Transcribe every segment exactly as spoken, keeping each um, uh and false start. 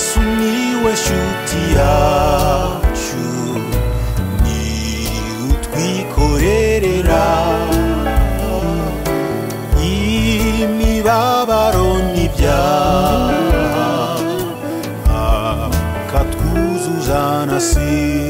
Yesu niwe shuti yacu ni utwikorerera imibabaro n'ibyaha akatwuzuzana si.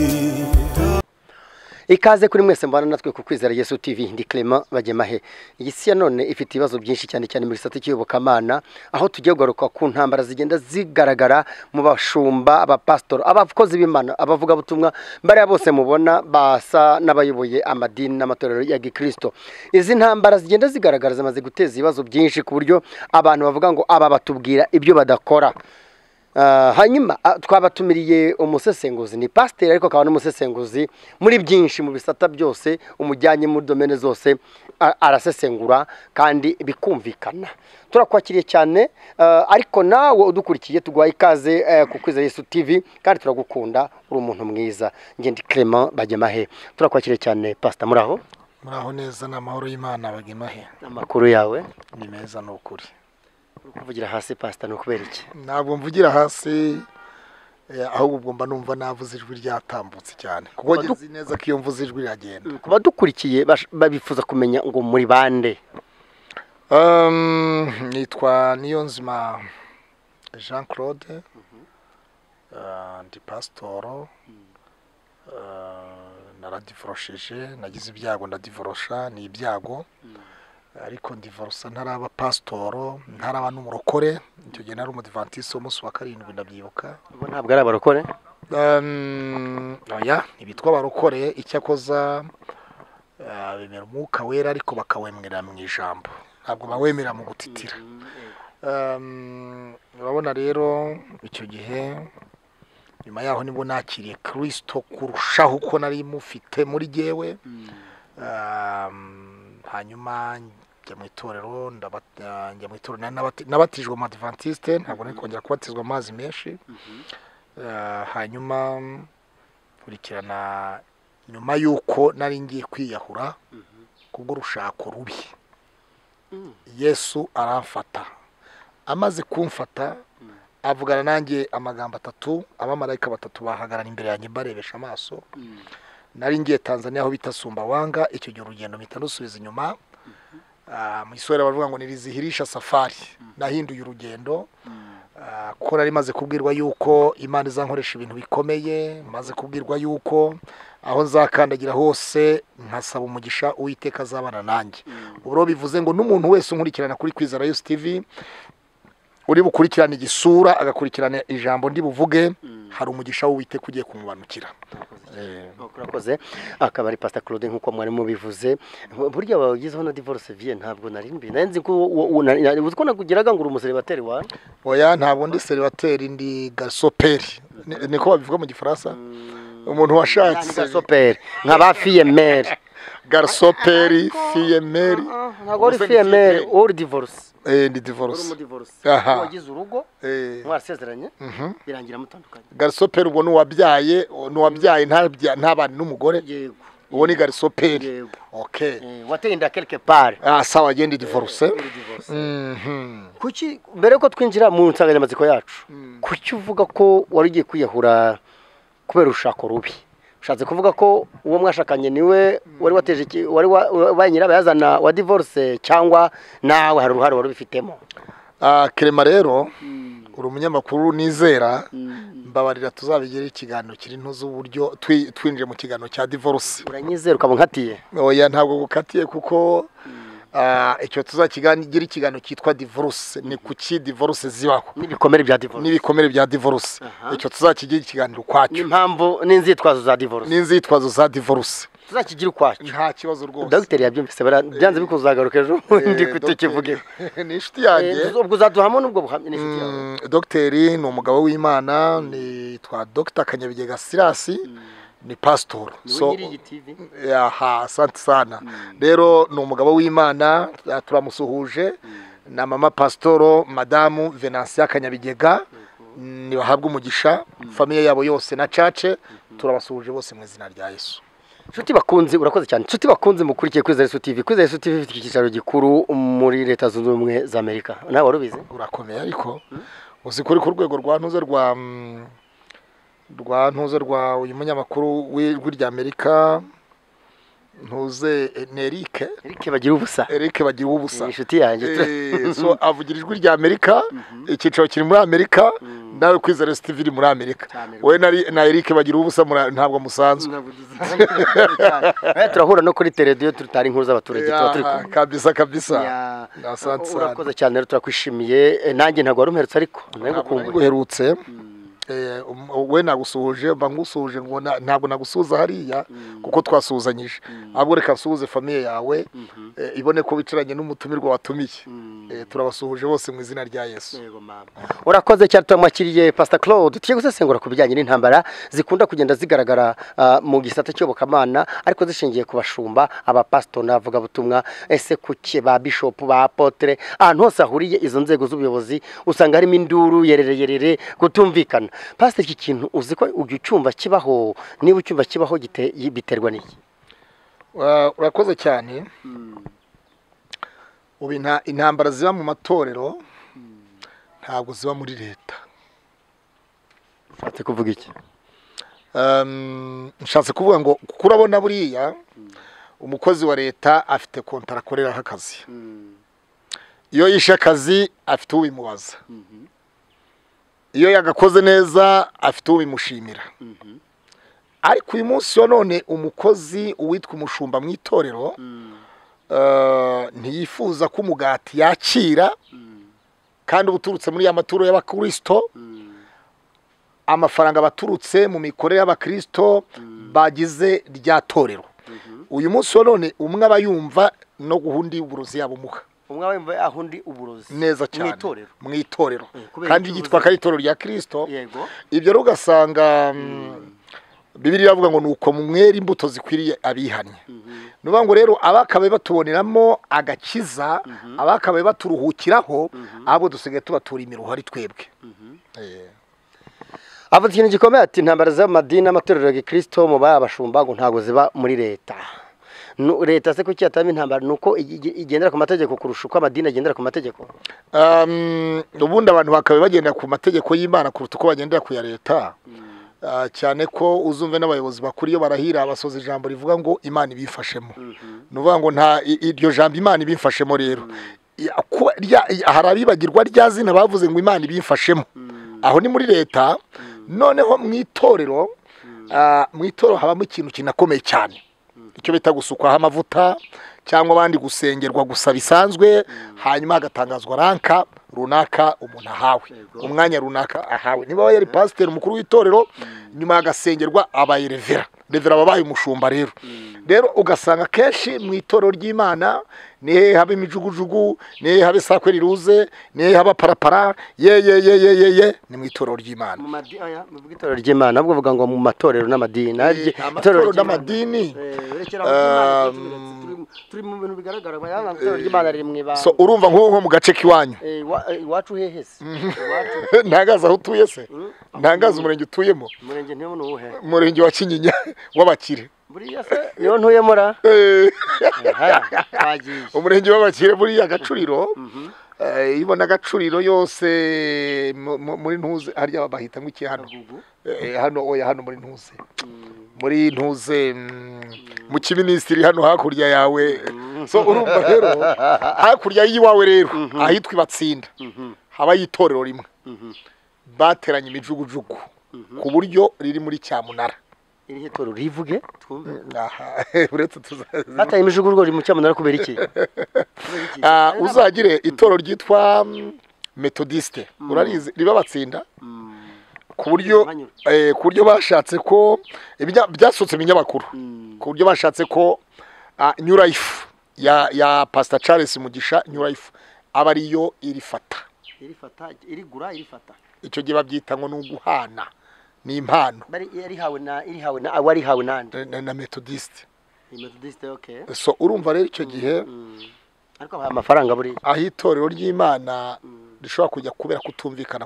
Ikaze kuri mwese mbana natwe ku Kwizera Yesu T V, ndi Clément Bajemahe. Iyi si ya none ifite ibibazo byinshi cyane cyane mu gisate cy'iyobokamana, aho tugiye kugaruka ku ntambara zigenda zigaragara mu bashumba, abapastor, abakozi b'Imana, abavuga butumwa, bari bose mubona basa n'abayoboye amadini n'amatorero ya Gikristo. Izi ntambara zigenda zigaragara zamaze guteza ibibazo byinshi ku buryo abantu bavuga ngo aba batubwira ibyo badakora. Uh, hanyuma uh, twabatumiriye umusesenguzi ni pastor, ariko akaba n'umusesenguzi muri byinshi mu bisata byose umujyanye mu domene zose arasesengura kandi bikumvikana. Turakwakiriye cyane, uh, ariko nawe udukurikiye tugwaye ikaze uh, ku Kwizera Yesu T V, kandi turagukunda, uri umuntu mwiza. Nge ndi Clément Bajemahe. Turakwakiriye cyane pastor, muraho? Muraho neza, n'amahoro y'Imana Bajemahe. Amakuru yawe ni meza n'ukuri. Kuvugira hasi pastor, nokubera iki? Ntabwo mvugira hasi, ahubwo ugomba numva navuze ijwi ryatambutse cyane. Kuko geze neza kiyo mvuze ijwi ryagenda. Kuba dukurikiye babifuza kumenya ngo muri bande. Um nitwa Niyonzima Jean Claude. Ah ndi pastor. Ah naradivorosheje, nagize ibyago ndadivorosha, ni ibyago. Ariko divorce ntaraba pastoro, ntaraba n'umurokore, cyo gihe nari umudventiste umunsi wa karindwi ndabyibuka. Ubwo ntabwo ari abarokore? Um, oya, ibitwa abarokore icyakoza bemera umwuka wera ariko bakawemwera mu ijambo. Ntabwo bawemera mu gutitira. Um, urabona rero icyo gihe nyuma yaho nibwo nakiriye Kristo kurushaho uko nari mufite muri jewe. Um, hanyuma njya mu itorero ndabata njya mu itorero nabatijwe mu Adventiste, ntabwo nari kongera kubatizwa amazi menshi. Hanyuma kurikirana nyuma yuko nari ngiye kwiyahura kubwo rushako rubi, Yesu aramfata. Amaze kumfata avugana nanjye amagambo atatu, abamarayika batatu bahagarara imbere yanjye barebesha amaso. Nari ngiye Tanzania aho bita Sumbawanga, icyo gihe urugendo mitanusubiza inyuma. Ah mu Iswahili bavuga ngo nirizihirisha safari. Nahinduye urugendo kuko nari maze kubwirwa yuko Imana izankoresha ibintu bikomeye, maze kubwirwa yuko aho nzakandagira hose nkasaba umugisha Uwiteka azabana nanjye. Ubwo bivuze ngo n'umuntu wese unkurikirana kuri Kwizera Yesu T V, uri bukurikirana igisura agakurikirana ijambo ndi buvuge, hari umugisha Uwiteka ugiye kumubanukira. Kurakoze. Akaba ari Pastor Claude nkuko mwari mubivuze. Burya bagizeho na divorce vie ntabwo nari mbi. Nanzi ko uziko nakugiraga ngo uri umuservateri wa? Oya, ntabwo ndi servateri, ndi gasoperi. Niko babivuga mu Gifaransa. Umuntu washatse gasoperi nk'abafiye mere. Garsoperi fiye mere. Ntabwo uri fiye mere, uri divorce. Eh ndi divorce. Aha. Wagize urugo? Eh. Mwarasezeranye? Mhm. Birangira mutandukanye. Garsoperi ubwo n'uwabyaye, n'uwabyaye ntabana n'umugore? Yego. Uwo ni garsoperi. Yego. Okay. Eh watenda quelque part. Ah sawa, gende divorce. Mhm. Kuki mbere ko twinjira mu nsanganyamatsiko yacu, kuki uvuga ko warigiye kwiyahura kubera urushako rubi? Ushatse kuvuga ko uwo mwashakanye niwe wari wateje iki, wari wanyira bayazana wa divorce, cyangwa nawe hari uruhare wari bifitemo? Ah Clément rero uri umunyamakuru nizera, mbabarira tuzabigira ikiganiro kiri ntuzo uburyo twinje mu kiganiro cya divorce. Uranyizera ukabonka atiye? Oya, ntabwo gukatiye kuko ah icyo tuzakiganira ikiganiro kitwa divorce, ni kuki divorce zibaho, nibikomere bya divorce, nibikomere bya divorce. Icyo tuzakigira ikiganiro kwacyo, impamvu n'inzitwazo za divorce, n'inzitwazo za divorce tuzakigira kwacyo. Nta kibazo rwose. Dr yabyumvise byanze bikuzagaruka ejo ndi kutekivuge. Ni inshuti yanjye. Ubwo uzaduhamo nubwo buhamye ni inshuti yawe. Dr ni umugabo w'Imana, ni twa Dr Kanyabigega Sirasi, ni pastor. So aha, asante sana. Rero ni umugabo w'Imana, turamusuhuje na mama pastoro madamu Venansia Kanyabigega, ni bahabwa umugisha famille yabo yose na church, turabasuhuje bose mu izina rya Yesu. Nshuti bakunze, urakoze cyane. Nshuti bakunze mukurikiye Kwizera Yesu T V. Kwizera Yesu T V ifite icyicaro gikuru muri Leta Zunze Ubumwe za Amerika. Nawe warubize? Urakomeye ariko Uzikuri ku rwego rwa ntuze rwa rwa ntuze rwa uyu munyamakuru w'irya Amerika ntuze Enrique Enrique bagira ubusa Enrique bagira ubusa inshuti yanjye so avugirijwe irya Amerika ikiciro kiri muri Amerika nawe Kwizera Yesu T V iri muri Amerika we na Enrique bagira ubusa ntabwo musanzwe turahura no kuri televiziyo tutari inkuru z'abaturage tuba turi kumwe kabisa kabisa asantse urakoze cyane rero turakwishimiye nanjye ntabwo ari umherutse ariko naguherutse we nagusuhuje bangusuhuje ngo ntabwo nagusuza hariya kuko twasuzanyije ahubwo reka suhuze famille yawe ibone ko bicaranye n'umutumirwa watumiye turabasuhuje bose mu izina rya Yesu. Urakoze cyane twamwakiriye Pastor Claude tugiye gusesengura kubijyanye n'intambara zikunda kugenda zigaragara mu gisata cy'obokamana ariko zishingiye kubashumba aba pastor navuga butumwa ese kuke ba bishop ba apotre ahantu hose ahuriye izo nzego z'ubuyobozi usanga harimo induru yerereyerere gutumvikana. Pastor iki kintu uzi ko ugicyumva kibaho niba ucyumva kibaho gite biterwa n'iki? Urakoze cyane. Ubu intambara ziba mu matorero ntabwo ziba muri leta. Nshatse kuvuga iki? Nshatse kuvuga ngo kurabona buriya umukozi wa leta afite kontara akorera akazi. Iyo yishe akazi afite uwimubaza. Iyo yagakoze neza afite ubimushimira. Ariko uyu munsi none umukozi uwitwa umushumba mu itorero ntiyifuza ko umugati yakira kandi ubuturutse muri ya maturo y'abakristo amafaranga abaturutse mu mikorere y'abakristo bagize rya torero. Uyu munsi none umwe aba yumva no guhundi uburozi yabo muha. Umwawe mbaye ahundi uburozi neza cyane mu itorero kandi yitwa karitorero rya Kristo. Yego ibyo rugasanga Bibiliya ivuga ngo nuko mumwera imbuto zikwiriye abihanye. Nuba ngo rero abakabaye batuboneramo agakiza abakabaye baturuhukiraho abo dusigaye tubatura imiruho ari twebwe. Avuze ikintu gikomeye ati intambara z'amadini n'amatorero ya Kristo mu babashumba ngo ntago ziba muri leta. Leta se kuki atama intambara nuko igendera ku mategeko kurusha uko amadini agendera ku mategeko. Ubundi abantu bakabe bagenda ku mategeko y'Imana kuruta uko bagendera ku ya leta cyane ko uzumve n'abayobozi bakuriye barahira abasoza ijambo rivuga ngo Imana ibifashemo. Nuvuga ngo nta iryo jambo Imana ibifashemo rero harabibagirwa rya zina bavuze ngo Imana ibifashemo aho ni muri leta. Noneho mu itorero mu itorero habamo ikintu kinakomeye cyane icyo bita gusukwaho amavuta cyangwa abandi gusengerwa gusa bisanzwe hanyuma agatangazwa ranka runaka umuntu ahawe umwanya runaka ahawe niba yari pastor umukuru w'itorero nyuma agasengerwa abaye revera revera babaye umushumba. Rero rero ugasanga kenshi mu itorero ry'Imana nihe habe imijugujugu nihe habe sakwe riruze nihe haba parapara ye ye ye ye ye ni mu itorero ry'Imana mu madi aya mu itorero ry'Imana nabwo vuga ngo mu matorero n'amadini itorero n'amadini turi mu bintu bigaragara bayanga itorero ry'Imana riri mu ibanga so urumva nk'uko mu gace kiwanyu iwacu hehese ntagaza aho utuye se ntagaza umurenge utuyemo umurenge ntiyo no uhe umurenge wa Kinyinya w'abakire buriya se yo ntuyemo ra umurenge w'abakire buriya Gacuriro ibona Gacuriro yose muri ntuze harya bahita nk'iki hano hano oya hano muri ntuze muri ntuze mu kiministiri hano hakurya yawe so urumva rero hakurya yiwawe rero ahitwa Ibatsinda haba yitorero rimwe bateranye imijugujugu ku buryo riri muri Cyamunara iri hitorero rivuge twumve aha uretse tuzaza ata imijugujugu riri mu Cyamunara kubera iki ah uzagire itorero ryitwa Methodiste urarize riba Batsinda kuburyo eh kuburyo bashatse ko byasutse minyamakuru kuburyo bashatse ko New Life ya ya Pastor Charles Mugisha New Life abari yo irifata irifata irigura irifata icyo gihe babyita ngo nuguhana ni impano bari yari hawe na iri hawe na wari hawe nande na Methodist ni Methodist. Okay so urumva rero icyo gihe ariko ba amafaranga buri ahitorero ry'Imana rishobora kujya kubera kutumvikana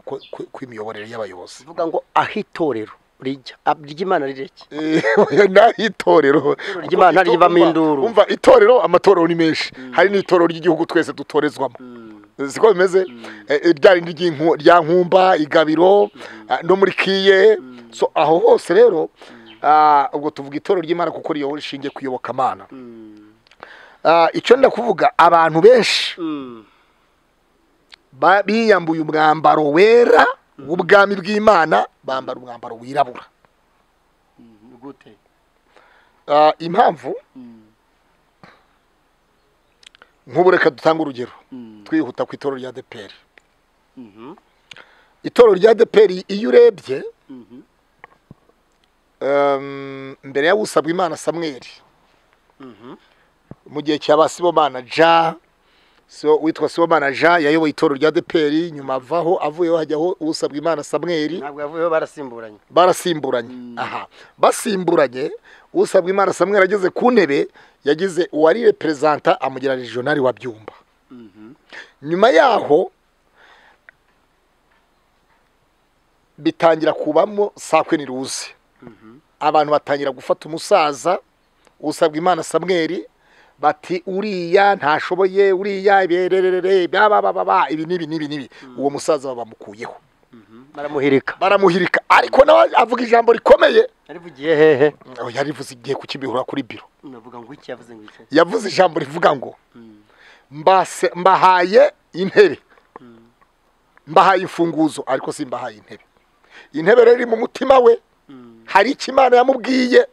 kw'imiyoborere y'abayobozi vuga ngo ahitorero rijya ry'Imana rireke oya nahitorero ry'Imana rivamo induru umva itorero amatorero ni menshi hari n'itorero ry'igihugu twese dutorezwamo siko bimeze byari ndigi nku ya nkumba igabiro no muri kiye so aho hose rero ubwo tuvuga itoro ry'Imana kuko riyo rishinge kuyoboka Imana icyo ndakuvuga abantu benshi biyambuye umwambaro wera w'ubwami bw'Imana bambara umwambaro wirabura gute impamvu nkubureka dutanga urugero twihuta ku itoro rya D P R. Mhm. Itoro rya D P R iyo urebye mhm um mbere ya Usabimana Samuel mhm mu gihe cyaba Sibomana Jacques so witwa Sibomana Jacques yayoboye itoro rya D P R nyuma avaho avuyeho hajyaho Usabimana Samuel ntabwo avuyeho barasimburanye barasimburanye aha basimburanye Usabimana Samuel ageze ku ntebe yagize uwari representa amugira regional wa Byumba. Mhm. Nyuma yaho bitangira kubamo sakwe ni ruzi. Mhm. Abantu batangira gufata umusaza Usabimana Samuel bati uriya ntashoboye uriya ibererere babababa ibi nibi nibi nibi uwo musaza babamukuyeho. Mhm. Baramuhirika. Baramuhirika ariko nawe avuga ijambo rikomeye. Yarivugiye hehe? Oya yarivuze igihe kukibihura kuri biro. Navuga ngo iki yavuze ngo iki? Yavuze ijambo rivuga ngo mbase mbahaye intebe. Mbahaye imfunguzo ariko simbahaye intebe. Intebe rero iri mu mutima we. Hari ikimana yamubwiye.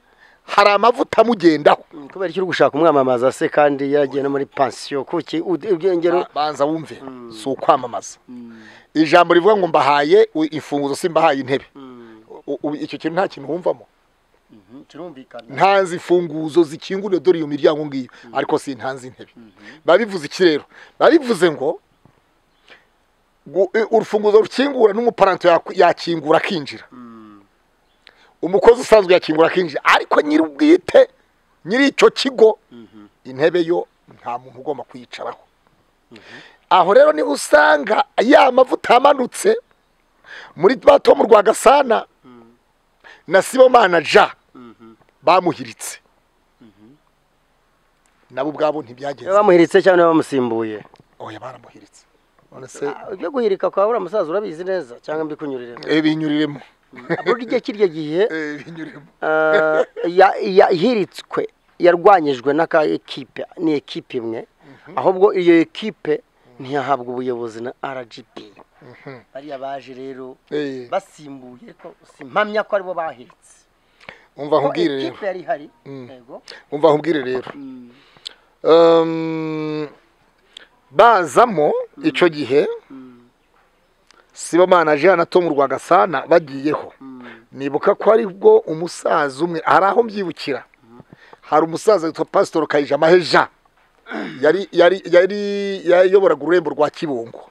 Hari amavuta mugendaho. Kubera cyo gushaka umwamamaza se kandi yagiye muri pension kuki ubwengero banza wumve so kwamamaza. Ijambo rivuga ngo mbahaye imfunguzo simbahaye intebe. Icyo kintu nta kintu wumvamo ntanzi funguzo zikingura dore iyo miryango ngiyo ariko si ntanzi intebe babivuze iki rero babivuze ngo urufunguzo rukingura n'umuparanto yakingura kinjira umukozi usanzwe yakingura kinjira ariko nyiri ubwite nyiri icyo kigo intebe yo nta muntu ugomba kuyicaraho aho rero ni usanga ya mavuta amanutse muri bato mu Rwagasana na Sibomana Jacques bamuhiritse nabo bwabo ntibyagenze bamuhiritse cyane bamusimbuye oya baramuhiritse onese byo guhirika kwa bura musaza urabizi neza cyangwa mbikunyurire eh binyuriremo abo gihe kirye gihe eh binyuriremo ya hiritswe yarwanyijwe na ka equipe ni equipe imwe ahubwo iyo equipe ntiyahabwa ubuyobozi na R G B. Bariya baje rero basimbuye ko simpamya ko aribo bahetse. Umva nkubwire rero. Equipe yari hari. Yego. Umva nkubwire rero. Um bazamo ico gihe Sibomana Jean na Tom Rwagasana bagiyeho. Nibuka ko ari bwo umusaza umwe araho mbyibukira. Hari umusaza witwa Pastor Kajima Jean yari yari yari yayoboraga ururembo rwa Kibungo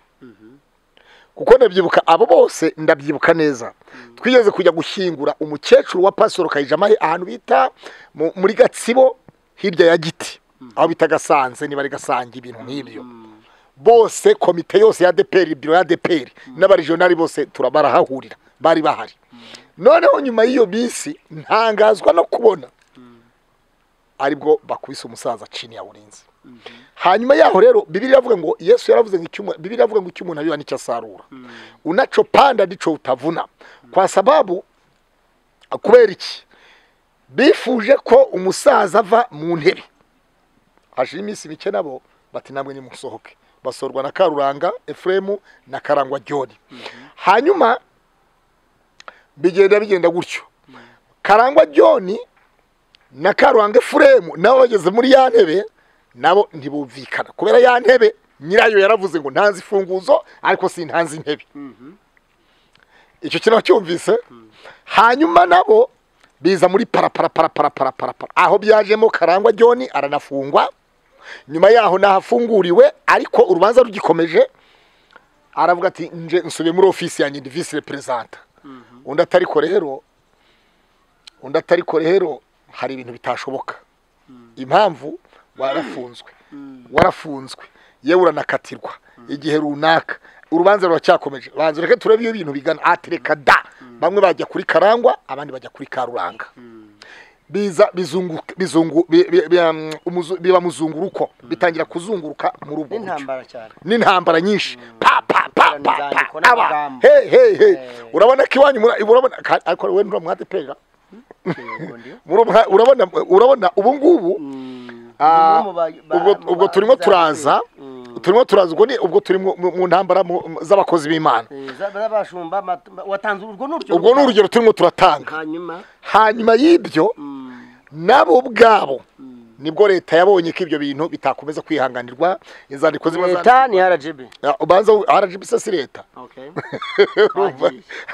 kuko ndabyibuka abo bose ndabyibuka neza twigeze kujya gushyingura umukecuru wa Pastor Kajima ahantu bita muri Gatsibo hirya ya Giti aho bita Gasanze ni bari gasanga ibintu nk'ibyo bose komite yose ya D P R biro ya D P R n'abarijionari bose turabara hahurira bari bahari noneho nyuma y'iyo bisi ntangazwa no kubona aribwo bakwise umusaza chini ya urinzi. Hanyuma yaho rero Bibiliya ivuga ngo Yesu yaravuze ngo icyuma Bibiliya ivuga ngo icyumuntu abiba n'icyo asarura. Unachopanda ndicho utavuna. Kwa sababu kubera iki bifuje ko umusaza ava mu ntebe. Hashira iminsi mike nabo bati namwe ni musohoke. Basorwa na Karuranga Efremu na Karangwa Jodi. Hanyuma bigenda bigenda gutyo. Karangwa Joni na Karuranga Efremu nabo bageze muri ya ntebe. Nabo ntibumvikana kubera ya ntebe nyirayo yaravuze ngo ntanzi funguzo ariko si ntanzi ntebe icyo kintu cyumvise hanyuma nabo biza muri para para para para para para aho byajemo Karangwa Joni aranafungwa nyuma yaho nahafunguriwe ariko urubanza rugikomeje aravuga ati nje nsubiye muri office ya nyindi vice representa undi atari ko rero undi atari ko rero hari ibintu bitashoboka impamvu warafunzwe warafunzwe yewe uranakatirwa igihe runaka urubanza ruracyakomeje banze reke turebe iyo bintu bigana atereka da bamwe bajya kuri Karangwa abandi bajya kuri Karuranga biza bizunguka bizungu biba muzunguruko bitangira kuzunguruka mu rugo n'intambara cyane n'intambara nyinshi pa pa pa pa hey hey hey urabona kiwanyi urabona ariko we ndura mwate pega urabona urabona ubu ngubu ubwo turimo turaza turimo turaza ubwo ni ubwo turi mu ntambara z'abakozi b'Imana zabashumba watanze ubwo n'uryo ubwo n'uryo turimo turatanga hanyuma hanyuma y'ibyo nabo ubwabo nibwo leta yabonye ko ibyo bintu bitakomeza kwihanganirwa inzandiko zimwe leta ni R G B ubanza R G B sasi leta okay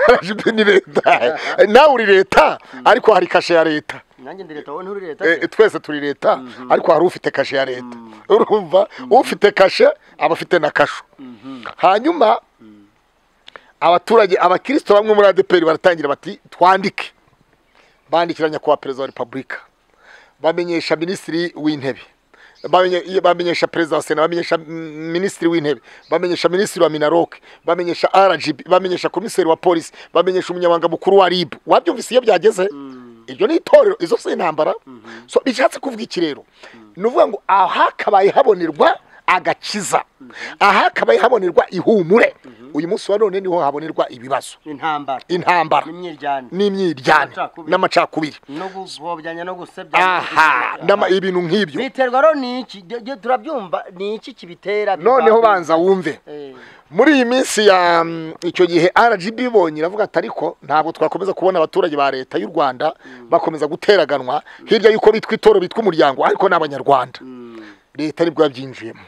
R G B ni leta nawe uri leta ariko hari kashe ya leta nange ndi leta wowe uri leta twese turi leta ariko hari ufite kashe ya leta urumva ufite kashe abafite na kasho hanyuma abaturage abakristo bamwe muri A D P R baratangira bati twandike bandikiranya kwa Perezida wa Republika bamenyesha ministri w'intebe bamenyesha president sena bamenyesha ministri w'intebe bamenyesha ministri wa Minaroke bamenyesha R G B bamenyesha commissaire wa police bamenyesha umunyamanga mukuru wa R I B wabyumvise iyo byageze ibyo ni itorero izo se intambara so bishatse kuvuga iki rero nuvuga ngo aha kabaye habonerwa agakiza aha kabaye habonerwa ihumure uyu munsi wa none niho habonerwa ibibazo intambara intambara n'imyiryane n'imyiryane n'amacakubiri no guzobjanya no gusebya aha ndama ibintu nk'ibyo biterwa ro niki turabyumva niki kibitera noneho banza wumve muri iyi minsi ya icyo gihe R G B ibonye iravuga atariko ntabwo twakomeza kubona abaturage ba leta y'u Rwanda bakomeza guteraganwa hirya yuko bitwa itoro bitwa umuryango ariko n'abanyarwanda leta nibwo yabyinjiyemo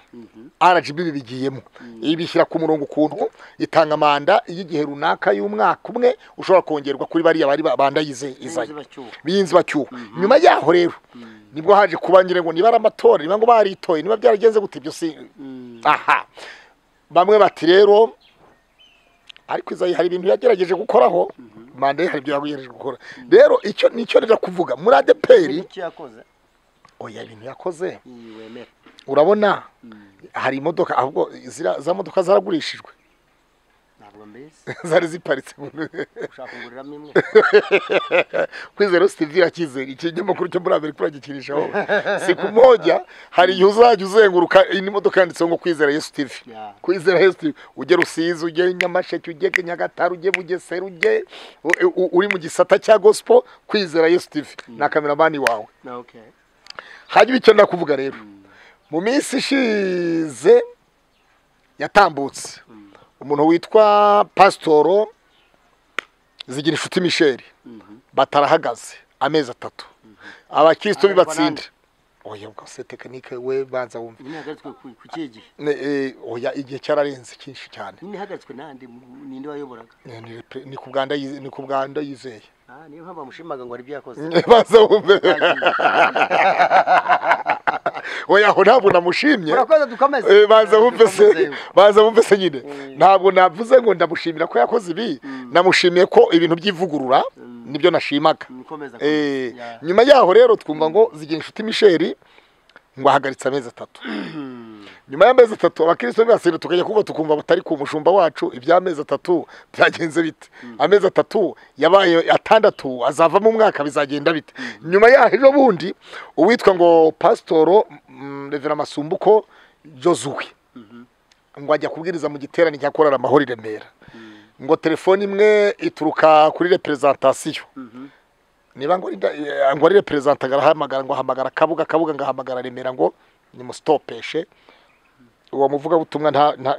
R G B bibigiyemo ibishyira ku murongo kuntu itanga manda y'igihe runaka y'umwaka umwe ushobora kongerwa kuri bari abari bandayize izaye binzi bacyuho nyuma yaho rero nibwo haje kubangire ngo nibara amatora niba ngo baritoye niba byaragenze gute byo si aha bamwe bati rero ariko izaye hari ibintu yagerageje gukoraho manda hari byo yagerageje gukora rero icyo nicyo rera kuvuga muri A D P R iki yakoze oya ibintu yakoze iwemera urabona hari imodoka ahubwo za modoka zaragurishijwe ntabwo mbese zari ziparitse ushaka kugurira mimwe Kwizera Yesu T V akize ikinyamakuru cyo muri America kuragikirishaho siku moja hari yuzaje uzenguruka imodoka yanditse ngo Kwizera Yesu T V Kwizera Yesu T V uje Rusizi uje Nyamasheke uje Nyagataru uje Bugesera uje uri mu gisata cya gospel Kwizera Yesu T V na kameramani wawe okay hajya icyo ndakuvuga rero mu minsi ishize yatambutse umuntu witwa Pastor Zigira Inshuti Michel batarahagaze amezi atatu abakisto bibatsinda oya bwa se technique we banza wumva nihagatswe ku kige eh oya igihe cyararenze kinshi cyane nihagatswe nande ninde wayoboraga ni ku Uganda ni ku Uganda yizeye ah niyo haba mushimaga ngo ari byakoze banza wumva oya ntabwo namushimye urakoze dukomeze eh banza wumva se banza wumva se nyine ntabwo navuze ngo ndamushimira ko yakoze ibi namushimiye ko ibintu byivugurura nibyo nashimaga eh nyuma yaho rero twumva ngo Zigira Inshuti Michel ngo ahagaritse amezi atatu nyuma y'amezi atatu abakristo bibasira tukajya kuba tukumva batari ku mushumba wacu ibyamezi atatu byagenze bite amezi atatu yabaye atandatu azava mu mwaka bizagenda bite nyuma yaho ejo bundi uwitwa ngo Pastor Reverend Masumbuko Josuwe ngo ajya kubwiriza mu giterane cyakorera amahoro Remera ngo telefone imwe ituruka kuri representation niba ngo ngo ari representanga rahamagara ngo ahamagara kabuga kabuga ngahamagara Remera ngo ni mustopeshe uwo muvuga butumwa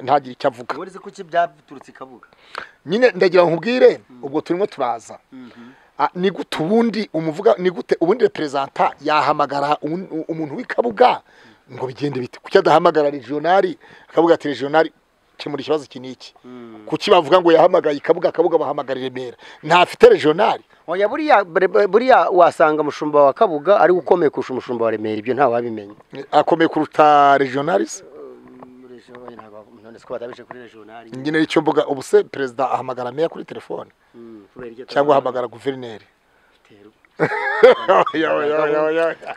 ntagira icyo avuga warize kuki byaturutse kabuga nyine ndagira nkubwire ubwo turimo turaza ni gute ubundi umuvuga ni gute ubundi representanta yahamagara umuntu w'ikabuga ngo bigende bite kuki adahamagara regionali akavuga ati regionali kimuri kibazo kiniki kuki bavuga ngo yahamagaye ikabuga kabuga bahamagara Remera ntafite regionali oya buriya buriya wasanga mushumba wa kabuga ari ukomeye kusha mushumba wa Remera ibyo ntawe abimenye akomeye kuruta regionalis nyine icyo mvuga ubuse president ahamagara meya kuri telefone cyangwa ahamagara guverineri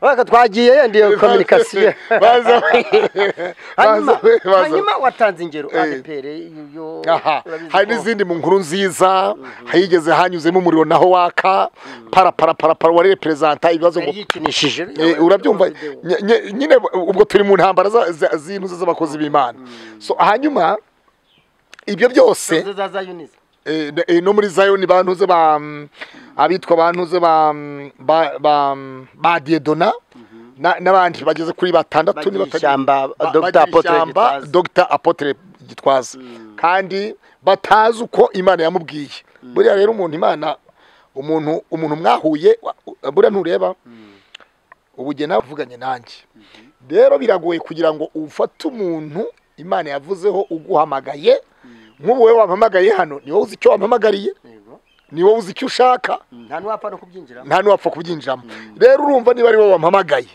Waka twagiye ndiyo communication bazo bazo hanyuma watanze ingero A D P R yo hari n'izindi mu nkuru nziza hayigeze hanyuzemo umuriro naho waka para para para para wari representa ibibazo gukinishije urabyumva nyine ubwo turi mu ntambara z'intuzo z'abakozi b'Imana so hanyuma ibyo byose eh no muri Zion bantuze ba abitwa bantuze ba ba ba Diedona nabandi bageze kuri batandatu ni batashamba Dr Apotre Dr Apotre Gitwaza kandi batazi uko Imana yamubwiye buriya rero umuntu Imana umuntu umuntu mwahuye buriya ntureba ubugena bavuganye nanjye rero biragoye kugira ngo ufate umuntu Imana yavuzeho uguhamagaye nk'ubu we wampamagaye hano ni wowe uzi cyo wampamagariye ni wowe uzi cyo ushaka nta n'wapfa no kubyinjiramo nta n'wapfa kubyinjiramo rero urumva niba ari wowe wampamagaye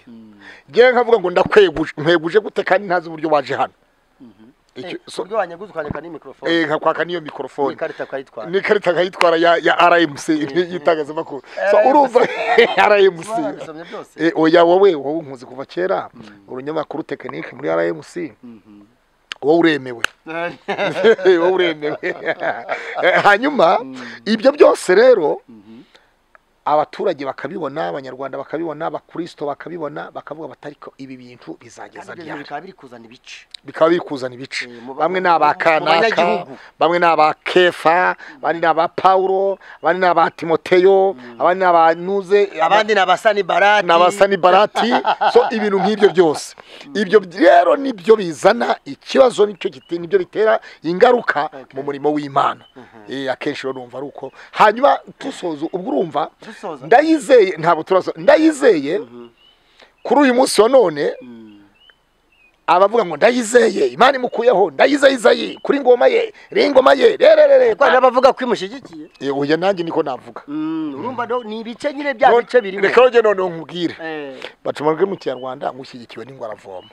ngiye nkavuga ngo ndakweguje nkweguje gute kandi ntazi uburyo waje hano so buryo wanyaguze ukanyaka ni microphone eh nkakwaka niyo microphone ni karita kayitwara ni karita kayitwara ya ya R M C yitagaza makuru so urumva R M C eh oya wowe wowe nkuzi kuva kera urunyamakuru technique muri R M C wowe uremewe wowe uremewe hanyuma ibyo byose rero abaturage bakabibona abanyarwanda bakabibona abakristo bakabibona bakavuga batariko ibi bintu bizageza byari bikaba biri kuzana ibice bikaba biri kuzana ibice bamwe n'abakanaka bamwe n'abakefa bandi n'aba Paulo bandi n'aba Timoteyo abandi n'abanuze abandi n'abasani barati n'abasani barati so ibintu nk'ibyo byose ibyo rero nibyo bizana ikibazo nicyo gitini ibyo bitera ingaruka mu murimo w'Imana eh akenshi urumva ruko hanyuma tusozo ubwo urumva ndayizeye ntabwo turazo ndayizeye kuri uyu munsi wa none abavuga ngo ndayizeye Imana imukuyeho ndayizayizayi kuri ngoma ye ringoma ye rererere kandi abavuga kwimushigikiye eh uye nanjye niko navuga urumva do ni bice nyine bya bice birimo reka roje none nkubwire batumwe mu Kinyarwanda ngushyigikiwe n'ingwa ravoma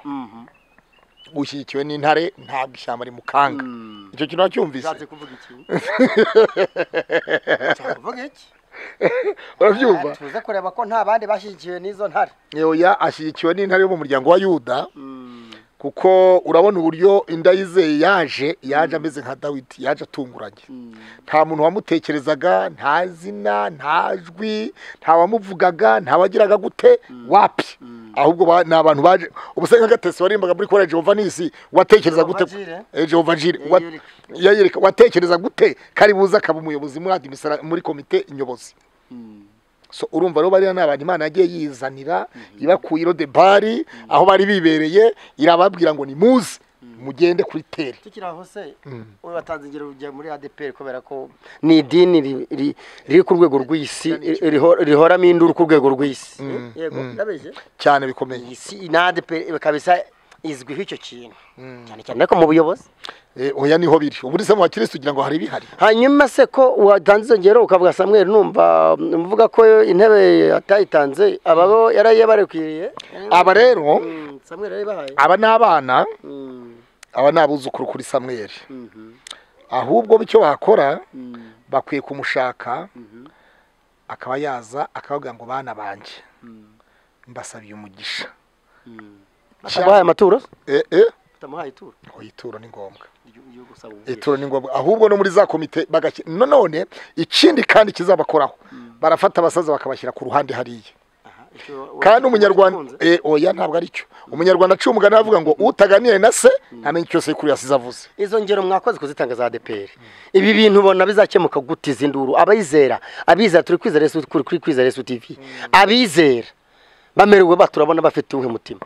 gushyikiwe n'intare ntabwo ishyamba ari mukanga icyo kintu acyumvise cyatse kuvuga iki cyakavuga iki Urabyumva tuza kureba ko nta bandi bashigikiwe nizo ntare yoya ashigikiwe n'intare yo mu muryango wa Yuda kuko urabona uburyo indayizeye yaje yaje ameze nka Dawidi yaje atunguranye nta muntu wamutekerezaga nta zina nta jwi nta wamuvugaga nta wagiraga gute wapi ahubwo n'abantu baje ubuse nka gatesi warimbaga muri college Jehova nisi watekereza gute Jehova jire yayireka watekereza gute kari buza akaba umuyobozi mwadi misara muri komite inyobozi so urumva ro bari n'abantu Imana yagiye yizanira ibakuyiro de bari aho bari bibereye irababwira ngo ni muzi mugende kuri teri tukiraho se we batanze ingero rujya muri A D P R kobera ko ni idini riri ku rwego rw'isi rihora minduru ku rwego rw'isi yego ndabeje cyane bikomeye isi na A D P R kabisa izwi hicyo kintu cyane cyane ko mu buyobozi oya niho biri uburi se mu Kristo kugira ngo hari bihari hanyuma se ko watanze ingero ukavuga Samuel numva muvuga ko intebe atayitanze ababo yaraye barekwiriye aba rero Samuel yari bahaye aba n'abana aba nabuzukuru kuri Samuel ahubwo bicyo bakora bakwiye kumushaka akaba yaza akavuga ngo bana banje mbasabiye umugisha abaye amaturo eh eh tamahaye ituro oyituro ni ngombwa iyo gusaba ituro ni ngombwa ahubwo no muri za komite bagaki none ikindi kandi kizabakoraho barafata abasaza bakabashyira ku ruhande hariye kandi umunyarwanda eh oya ntabwo ari cyo umunyarwanda acumuga navuga ngo utaganiye na se amenye cyo se kuri yasizavuze izo ngero mwakoze kuzitanga za D P R ibi bintu bona bizakemuka gutiza induru abayizera abiza turi kwizera Yesu kuri kuri Kwizera Yesu T V abizera bamerwe baturabona bafite uwe mutima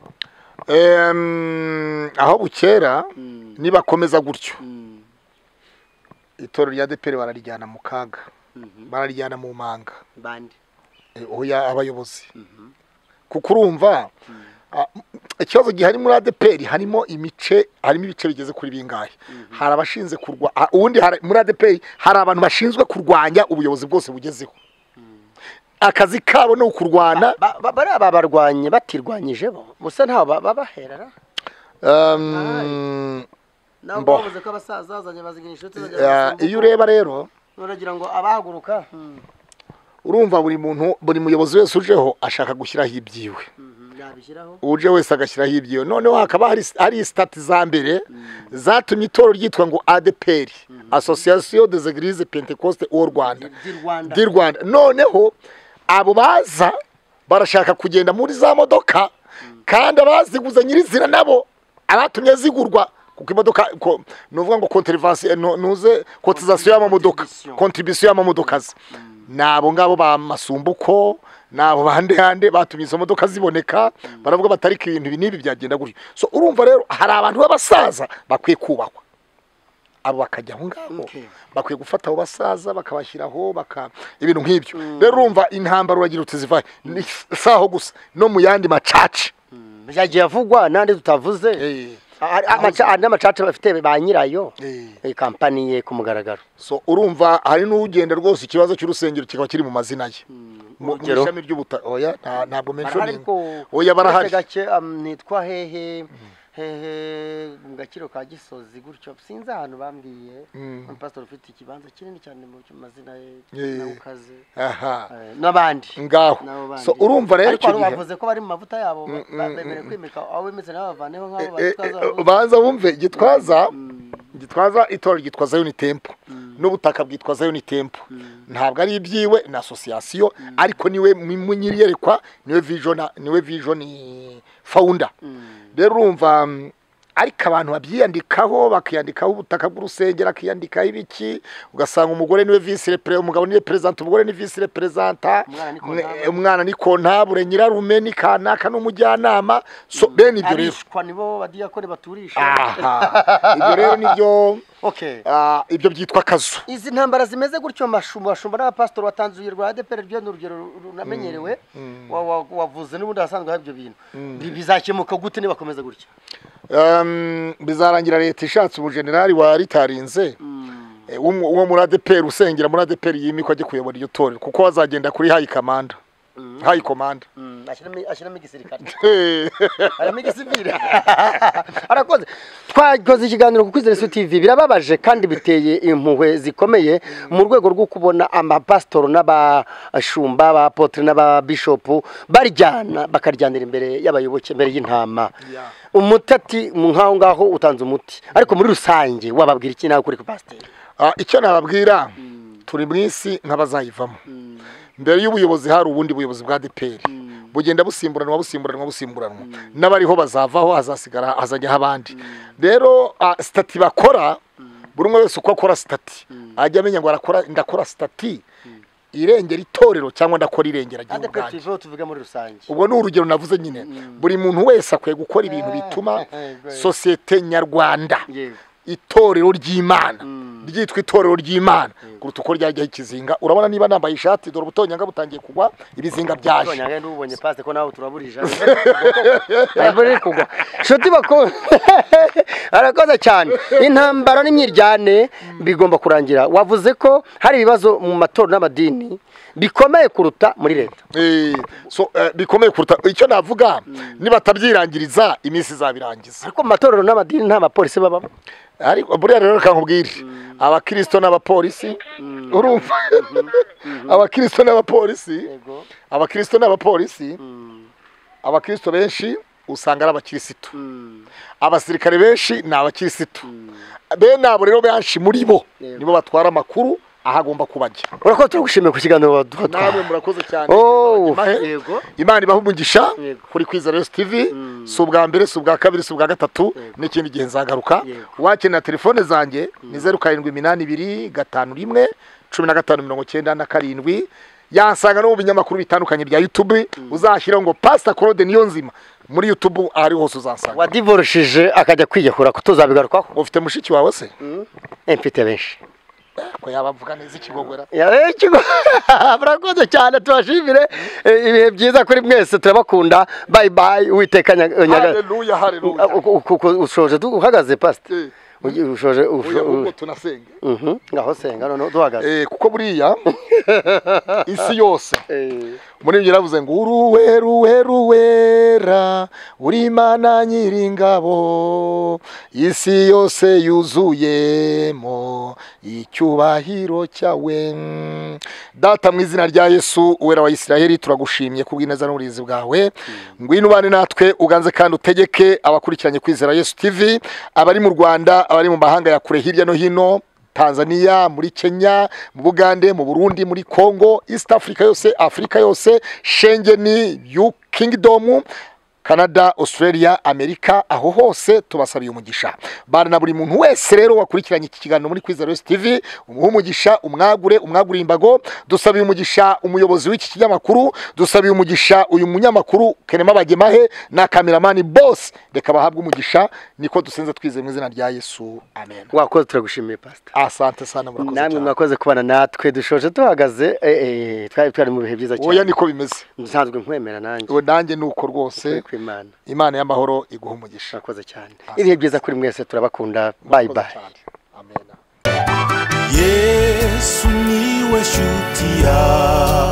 em aho bukera nibakomeza gutyo itoro rya D P R bararijyana mu kaga bararijyana mu manga bandi oya abayobozi kuko urumva ikibazo gihari muri A D P R harimo imice harimo ibice bigeze kuri bingahe hari abashinze kurwa ubundi muri A D P R hari abantu bashinzwe kurwanya ubuyobozi bwose bugezeho akazi kabo no kurwana bari ababarwanye batirwanyije bo musa nta babaherara um nabo bavuze ko abasaza bazanye bazigira inshuti zaje iyo ureba rero uragira ngo abahaguruka urumva buri muntu buri muyobozi wese ujeho ashaka gushyiraho ibyiwe uje wese agashyiraho ibyiwe noneho hakaba hari stati za mbere zatumye itoro ryitwa ngo A D P R Association des Églises Pentecôtes au Rwanda di Rwanda noneho abo baza barashaka kugenda muri za modoka kandi abaziguza nyirizina nabo abatumye zigurwa kuko imodoka nuvuga ngo contrivansi nuze cotisation y'amamodoka contribution y'amamodokazi nabo ngabo bamasumbuko nabo bande hande batumye izo modoka ziboneka baravuga batari kintu nibi byagenda gutyo so urumva rero hari abantu babasaza bakwiye kubakwa abo bakajya aho ngabo bakwiye gufata abo basaza bakabashyiraho baka ibintu nk'ibyo rero urumva intambara uragira utizivanye saho gusa no mu yandi macace byagiye avugwa nande tutavuze n'amacaca bafite ba nyirayo kampani ye kumugaragaro so urumva hari n'ugenda rwose ikibazo cy'urusengero kikaba kiri mu mazina ye mu ishami ry'ubuta oya ntabwo mentioning oya barahari gake nitwa hehe hehe mu gakiro ka Gisozi gutyo sinzi ahantu bambwiye pastor ufite ikibanza kinini cyane mu mazina ye n'ukaze n'abandi ngaho so urumva rero cyo bavuze ko bari mu mavuta yabo bamemere kwimika aho bemeze n'abavaneho nk'abo baza bumve gitwaza gitwaza itorero gitwaza Unity Temple n'ubutaka bwitwaza Unity Temple ntabwo ari ibyiwe na association ariko niwe munyirerekwa niwe vision niwe vision founder rero urumva ariko abantu babyiyandikaho bakiyandikaho ubutaka bw'urusengero akiyandikaho ibiki ugasanga umugore niwe vice president umugabo niwe president umugore niwe vice president umwana niko ntabure nyirarume ni kanaka n'umujyanama so ben ibyo rero kwa nibo badiyakore baturisha ibyo rero nibyo okay ibyo byitwa kazo izi ntambara zimeze gutyo mashumba bashumba n'abapastor watanzuye rwa A D P R byo n'urugero namenyerewe wavuze n'ubundi asanzwe habyo bintu bizakemuka gute niba komeza gutyo bizarangira leta ishatse ubu generali wa ritarinze uwo muri A D P R usengera muri A D P R yimikwa ajye kuyobora iryo torero kuko bazagenda kuri high command high command ashyiramo igisirikare arimo igisivire arakoze twakoze ikiganiro ku Kwizera Yesu T V birababaje kandi biteye impuhwe zikomeye mu rwego rwo kubona amapastor n'abashumba abapotre n'ababishop barijyana bakaryanira imbere y'abayoboke mbere y'intama umutati mu nkaho ngaho utanze umuti ariko muri rusange wababwira iki nawe kuri ku pastor icyo nababwira turi mwisi nk'abazayivamo mbere y'ubuyobozi hari ubundi buyobozi bwa D P R bugenda busimburanwa busimburanwa busimburanwa n'abariho bazavaho hazasigara hazajya abandi rero stati bakora buri umwe wese uko akora stati ajya amenya ngo arakora ndakora stati irengera itorero cyangwa ndakora irengera gihugu tuvuga muri rusange ubwo ni urugero navuze nyine buri muntu wese akwiye gukora ibintu bituma societe nyarwanda itorero ry'Imana ryitwa itorero ry'Imana kuruta uko ryajya ikizinga urabona niba nambaye ishati dore ubutonyanga butangiye kugwa ibizinga byaje ubutonyanga ndubonye paste ko nawe turaburije ariko kugwa shoti bako arakoza cyane intambara n'imyiryane bigomba kurangira wavuze ko hari ibibazo mu matorero n'amadini bikomeye kuruta muri leta eh so bikomeye kuruta icyo navuga niba tabyirangiriza iminsi zabirangiza ariko mu matorero n'amadini nta bapolisi baba ariko buriya rero kankubwira abakristo n'abapolisi urumva abakristo n'abapolisi abakristo n'abapolisi abakristo benshi usanga ari abakirisitu abasirikare benshi ni abakirisitu bene abo rero benshi muri bo nibo batwara amakuru ahagomba kubajya urako turagushimira ku kiganiro baduha nawe murakoze cyane yego Imana ibahumugisha kuri Kwizera Yesu T V subwa mbere subwa kabiri subwa gatatu n'ikindi gihe nzagaruka wakenera telefone zanjye ni zero karindwi iminani ibiri gatanu rimwe cumi na gatanu mirongo cyenda na karindwi yansanga no binyamakuru bitandukanye bya YouTube uzashyira ngo Pastor Claude Niyonzima muri YouTube ari hose uzansanga wadivorishije akajya kwiyakura kutuzabigaruka ufite mushiki wawe se mfite benshi ko yabavuga neza ikigogora eh kigo burakoze cyane tubashimire ibihe byiza kuri mwese turabakunda bye bye witekanya haleluya haleluya ushoje uhagaze pastor ushoje ubwo tunasenga mhm ngaho senga none duhagaze eh kuko buriya isi yose eh muri ibyo yaravuze ngo uruwe ruwe ruwera uri Imana nyiringabo isi yose yuzuyemo icyubahiro cyawe. Data mu izina rya Yesu uwera wa Isiraheli turagushimye kubwineza n'uburinzi bwawe, ngwino ubane natwe uganze kandi utegeke abakurikiranye Kwizera Yesu T V, abari mu Rwanda, abari mu mahanga ya kure hirya no hino, Tanzania, muri Kenya, mu Bugande, mu Burundi, muri Kongo, East Africa yose, Afrika yose, Shengeni, U Kingdom, Canada, Australia, Amerika, aho hose tubasabiye umugisha. Bana na buri muntu wese rero wakurikiranye iki kiganiro muri Kwizera Yesu T V, umuhe umugisha, umwagure, umwagure imbago, dusabiye umugisha umuyobozi w'iki kinyamakuru, dusabiye umugisha uyu munyamakuru Clément Bajemahe na kameramani boss, reka bahabwe umugisha, niko dusenza twize mu izina rya Yesu. Amen. Wakoze turagushimiye pastor. Asante sana murakoze. Namwe mwakoze kubana natwe dushoje tuhagaze eh eh twari twari mu bihe byiza cyane. Oya niko bimeze. Nsanzwe nkwemera nanjye. Uwo nanjye nuko rwose. Imana Imana y'amahoro iguha umugisha. Akoze cyane. Ibihe byiza kuri mwese turabakunda. Bye bye. Amen. Yesu niwe shuti ya